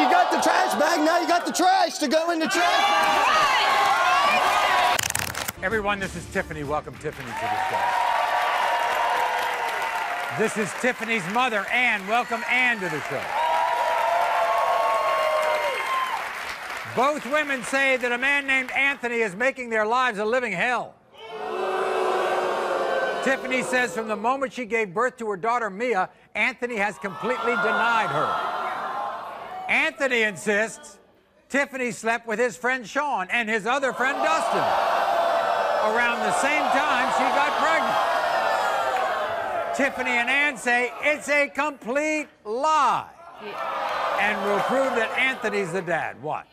you got the trash bag, now you got the trash to go in the trash bag. Everyone, this is Tiffany. Welcome, Tiffany, to the show. This is Tiffany's mother, Ann. Welcome, Ann, to the show. Both women say that a man named Anthony is making their lives a living hell. Tiffany says from the moment she gave birth to her daughter, Mia, Anthony has completely denied her. Anthony insists Tiffany slept with his friend Sean and his other friend Dustin around the same time she got pregnant. Tiffany and Ann say it's a complete lie and will prove that Anthony's the dad. Watch.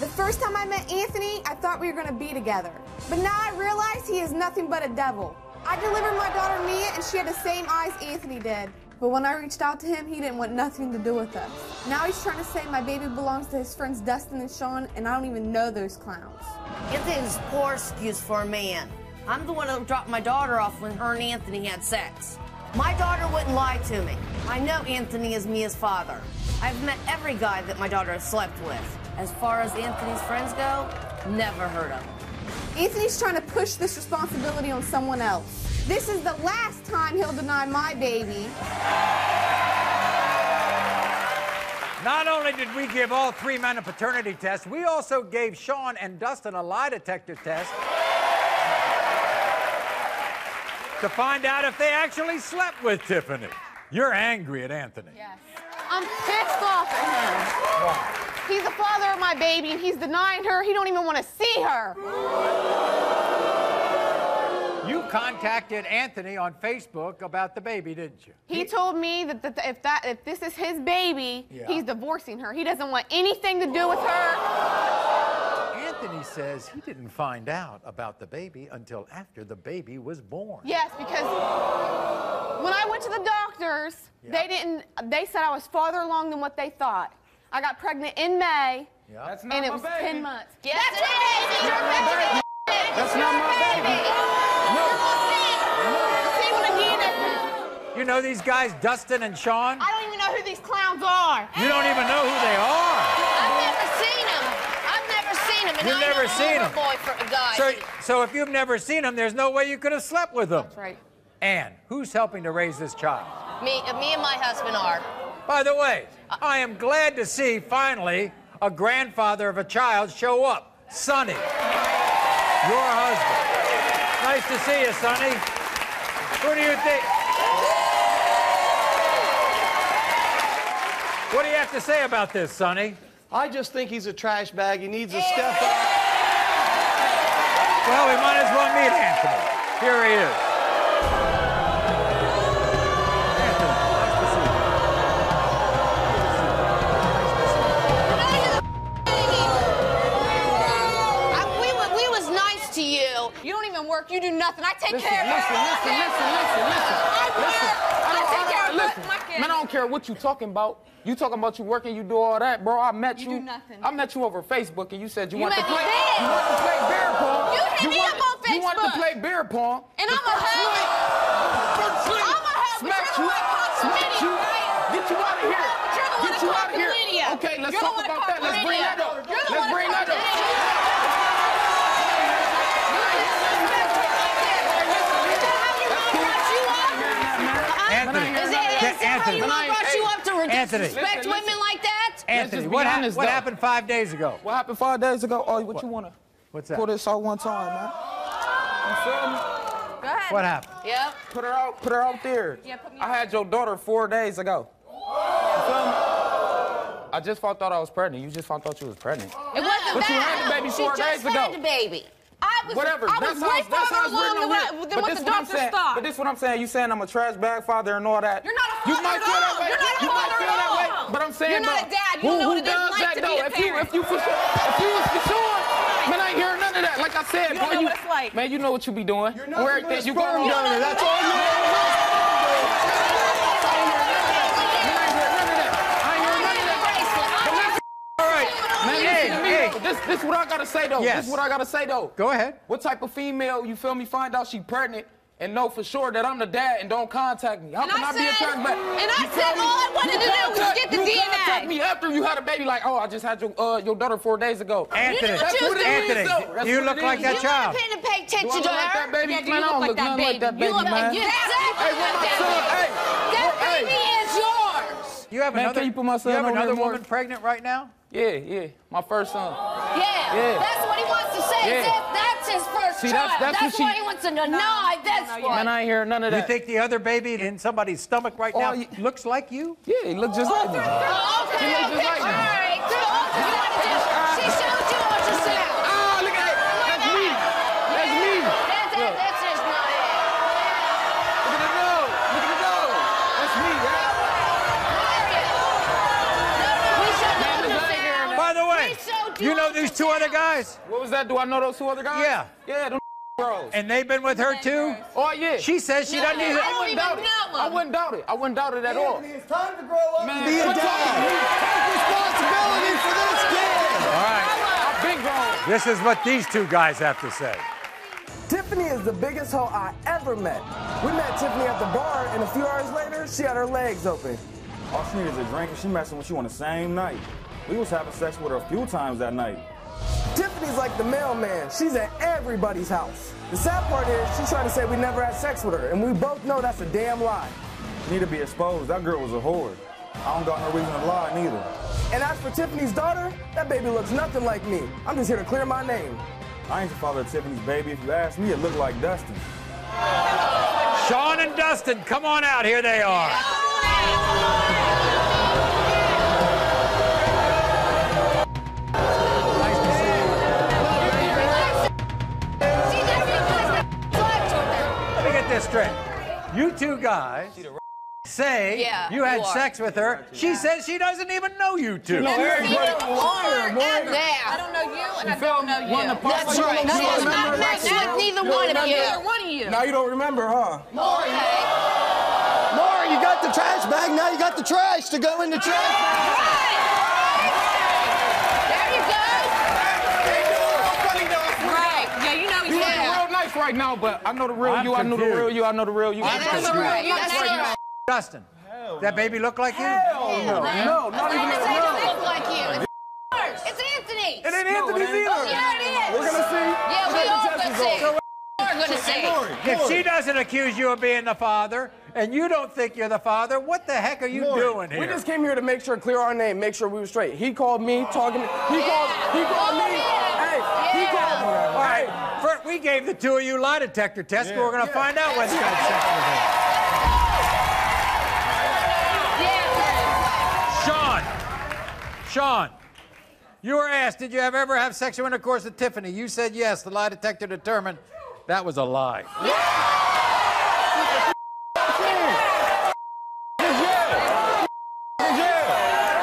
The first time I met Anthony, I thought we were going to be together. But now I realize he is nothing but a devil. I delivered my daughter Mia, and she had the same eyes Anthony did. But when I reached out to him, he didn't want nothing to do with us. Now he's trying to say my baby belongs to his friends Dustin and Sean, and I don't even know those clowns. Anthony's a poor excuse for a man. I'm the one that dropped my daughter off when her and Anthony had sex. My daughter wouldn't lie to me. I know Anthony is Mia's father. I've met every guy that my daughter has slept with. As far as Anthony's friends go, never heard of them. Anthony's trying to push this responsibility on someone else. This is the last time he'll deny my baby. Not only did we give all three men a paternity test, we also gave Sean and Dustin a lie detector test to find out if they actually slept with Tiffany. You're angry at Anthony. Yes. I'm pissed off at him. Wow. He's the father of my baby, and he's denying her. He don't even want to see her. You contacted Anthony on Facebook about the baby, didn't you? He told me that, if this is his baby, he's divorcing her. He doesn't want anything to do with her. Anthony says he didn't find out about the baby until after the baby was born. Yes, because when I went to the doctors, they said I was farther along than what they thought. I got pregnant in May, and it was 10 months. Yes, it is! It's your baby! That's not my baby! No! See what I mean? You know these guys, Dustin and Sean? I don't even know who these clowns are. You don't even know who they are? I've never seen them. I've never seen them. You've never seen them? So if you've never seen them, there's no way you could have slept with them. That's right. Ann, who's helping to raise this child? Me and my husband are. By the way, I am glad to see, finally, a grandfather of a child show up. Sonny, your husband. Nice to see you, Sonny. Who do you think? What do you have to say about this, Sonny? I just think he's a trash bag. He needs a step up. Well, we might as well meet Anthony. Here he is. You do nothing. I take care of it. Man, I don't care what you talking about. You talking about you working, you do all that, bro. I met you. You do nothing. I met you over Facebook, and you said you want to play. You want to play beer pong. You hit me up on Facebook. You want to play beer pong. And I'm a husband. I'm a husband. Smack you. Get you out of here. Get you out of here. Okay, let's talk about that. Let's bring that up. Let's bring that up. Anthony, you brought you up to disrespect women like that? Anthony, what happened 5 days ago? What happened 5 days ago? Oh, what you wanna? What's that? Pull this out one time, man. You feel me? Go ahead. What happened? Yep. Put her out there. Yeah, put me out. I had your daughter 4 days ago. You feel me? I just thought I was pregnant. You just thought you was pregnant. It wasn't that. But you had the baby 4 days ago. She just had the baby. I was way farther along than what the doctors thought. But this is what I'm saying. You saying I'm a trash bag father and all that. You're not a father at all. You're not a father at all. But I'm saying, you're not a dad. You know what it is like to be a parent. If you was for sure, man, I ain't hearing none of that. Like I said, boy, you know what it's like. Man, you know what you be doing. You're not a sperm donor. That's all you know. This is what I gotta say though. Yes. This is what I gotta say though. Go ahead. What type of female, you feel me, find out she pregnant and know for sure that I'm the dad and don't contact me? How can I be a trash bag? And I said all I wanted to do was get the DNA. me after you had a baby like, oh, I just had your daughter 4 days ago. Anthony, Anthony, you look like that child. You want to pay attention to her? Baby? Yeah, you look like that baby. You look like that baby is yours. You have another woman pregnant right now? Yeah, yeah. My first son. Yeah. That's what he wants to say. Yeah. That's his first child. That's what he wants to know. No, that's what. Man, I ain't hearing none of that. You think the other baby in somebody's stomach right now looks like you? Yeah, he looks just like me. Okay. All right. So you want to do? She showed you what you said. Oh, look at that. That's me. That's me. That's just not it. Look at the nose. Look at the nose. That's me. By the way, you know these two other guys? What was that? Do I know those two other guys? Yeah. Yeah, them bros. And they've been with her too? Oh, yeah. She says she doesn't either. I wouldn't doubt it. I wouldn't doubt it. I wouldn't doubt it at all. It's time to grow up and be a dad. Take responsibility for this kid. All right. I've been grown. This is what these two guys have to say. Tiffany is the biggest hoe I ever met. We met Tiffany at the bar, and a few hours later, she had her legs open. All she needed is a drink, and she messing with you on the same night. We was having sex with her a few times that night. Tiffany's like the mailman. She's at everybody's house. The sad part is she's trying to say we never had sex with her, and we both know that's a damn lie. Need to be exposed. That girl was a whore. I don't got no reason to lie, neither. And as for Tiffany's daughter, that baby looks nothing like me. I'm just here to clear my name. I ain't the father of Tiffany's baby. If you ask me, it looked like Dustin. Sean and Dustin, come on out. Here they are. Straight. You two guys say you had sex with her. She says she doesn't even know you two. No, I don't know you, and I don't know you. That's right. Not neither one of you. Now you don't remember, huh? Maury, you got the trash bag. Now you got the trash to go in the trash bag. Right now, but I know the real you. I know the real you. I know the real you. I know the real you. That's Dustin. That baby look like you? Hell no. No, not even a look like you. It's Anthony. It ain't Anthony's either. Yeah, it is. We're gonna see. Yeah, we all gonna see. We're gonna see. If she doesn't accuse you of being the father, and you don't think you're the father, what the heck are you doing here? We just came here to make sure, clear our name, make sure we were straight. He called me, talking. He called me. Hey, he called me. All right. First, we gave the two of you lie detector tests, but we're going to find out what's got sex with him. Sean, you were asked, did you ever have sexual intercourse with Tiffany? You said yes. The lie detector determined that was a lie.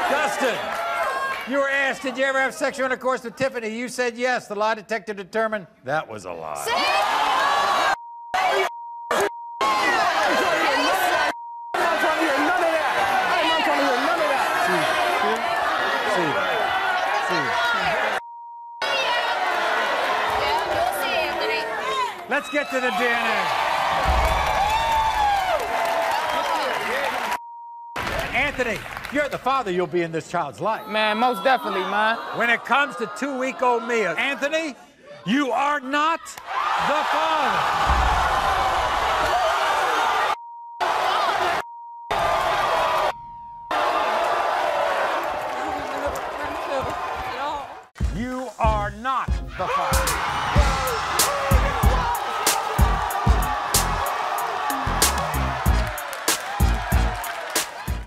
Dustin. You were asked, did you ever have sexual intercourse with Tiffany? You said yes. The lie detector determined that was a lie. See? I'm not trying to hear none of that. Let's get to the DNA. Anthony. You're the father, you'll be in this child's life. Man, most definitely, man. When it comes to two-week-old Mia, Anthony, you are not the father. You are not the father.